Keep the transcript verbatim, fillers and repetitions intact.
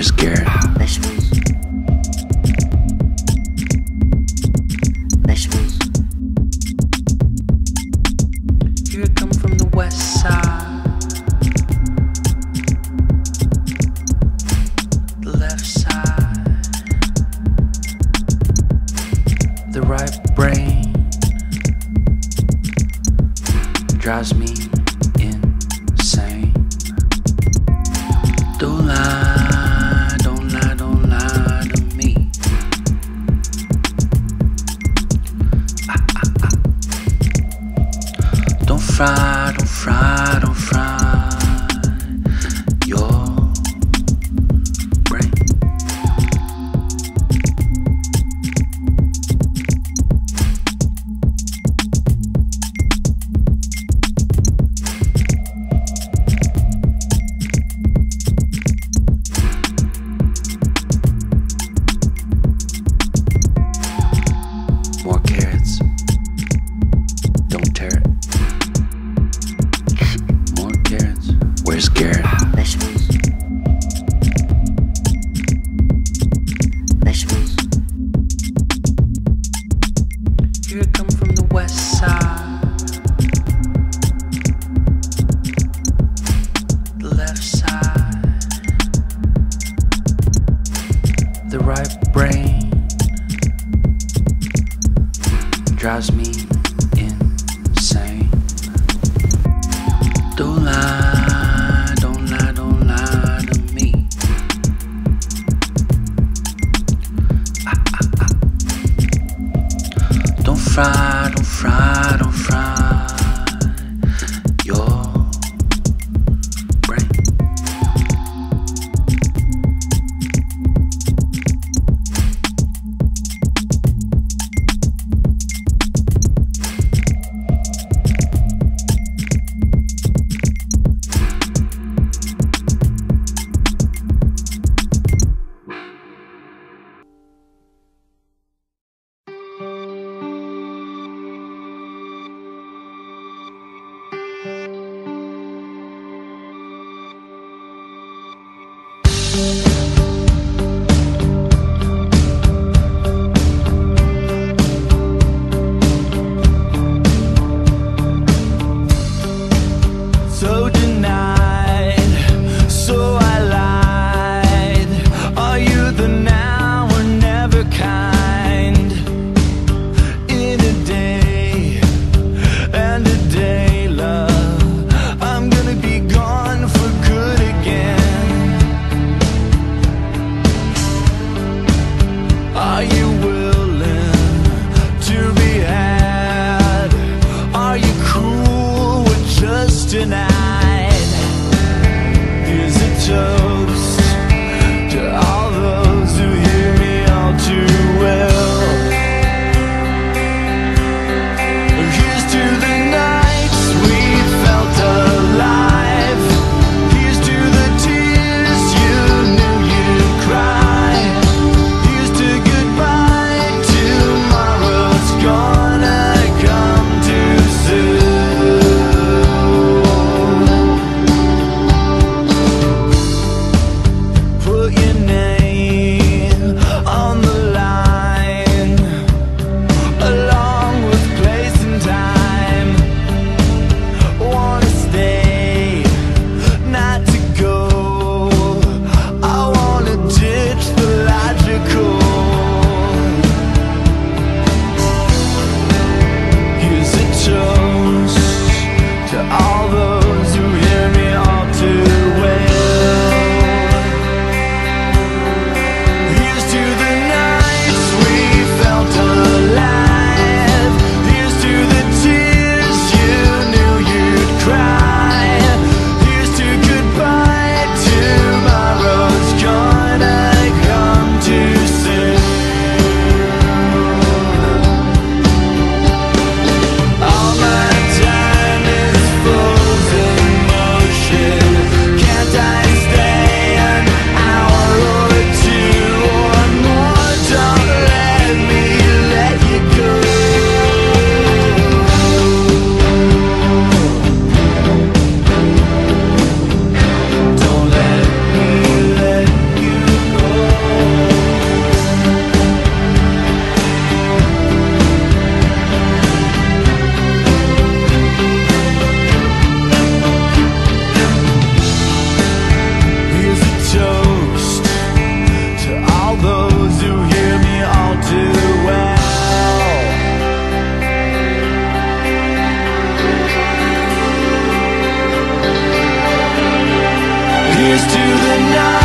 Where's Garrett? Here I come from the west side, the left side, the right brain drives me insane. Don't lie. Don't fry, don't fry, don't fry your brain. More carrots. Don't tear it. Where's Garrett? Let's move. Let's move. Here I come from the west side, the left side, the right brain drives me insane. Don't lie. Don't fry, don't fry, don't fry your brain. You Here's to the night.